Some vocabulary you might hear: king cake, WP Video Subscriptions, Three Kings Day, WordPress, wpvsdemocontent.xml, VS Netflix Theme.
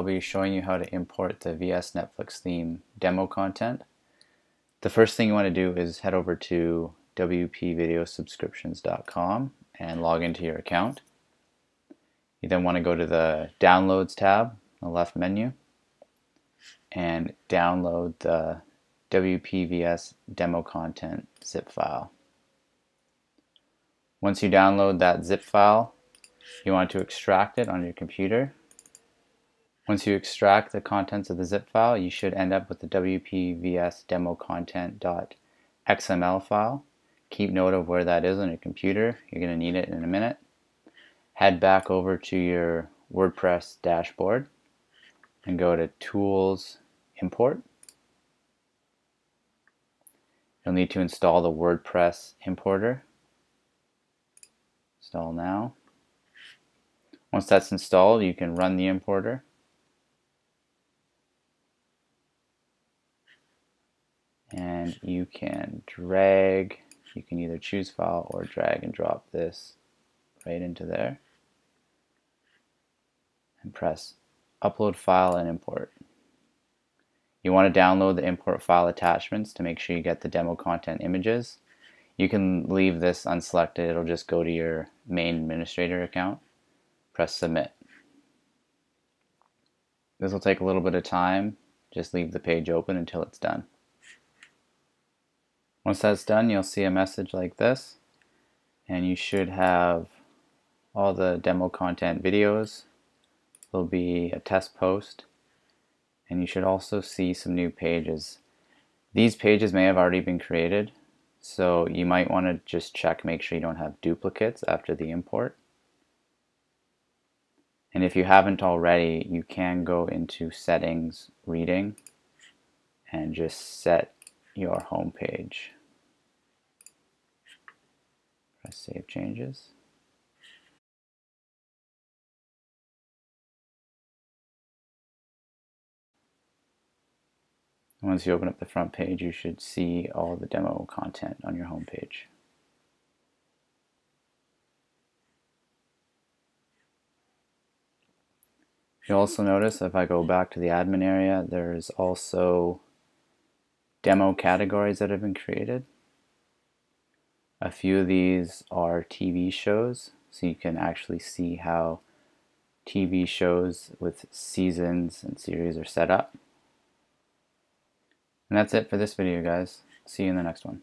I'll be showing you how to import the VS Netflix Theme demo content. The first thing you want to do is head over to wpvsdemocontent.xml and log into your account. You then want to go to the Downloads tab on the left menu and download the WPVS demo content zip file. Once you download that zip file, you want to extract it on your computer. Once you extract the contents of the zip file, you should end up with the wpvsdemocontent.xml file. Keep note of where that is on your computer. You're going to need it in a minute. Head back over to your WordPress dashboard and go to Tools, Import. You'll need to install the WordPress importer. Install now. Once that's installed, you can run the importer. And you can drag, you can either choose file or drag and drop this right into there. And press Upload File and Import. You want to download the import file attachments to make sure you get the demo content images. You can leave this unselected, it'll just go to your main administrator account. Press Submit. This will take a little bit of time. Just leave the page open until it's done. Once that's done, you'll see a message like this, and you should have all the demo content videos. There'll be a test post, and you should also see some new pages. These pages may have already been created, so you might want to just check, make sure you don't have duplicates after the import. And if you haven't already, you can go into Settings, Reading, and just set your home page. Press Save Changes. Once you open up the front page, you should see all the demo content on your home page. You'll also notice if I go back to the admin area, there's also demo categories that have been created. A few of these are TV shows, so you can actually see how TV shows with seasons and series are set up. And that's it for this video, guys. See you in the next one.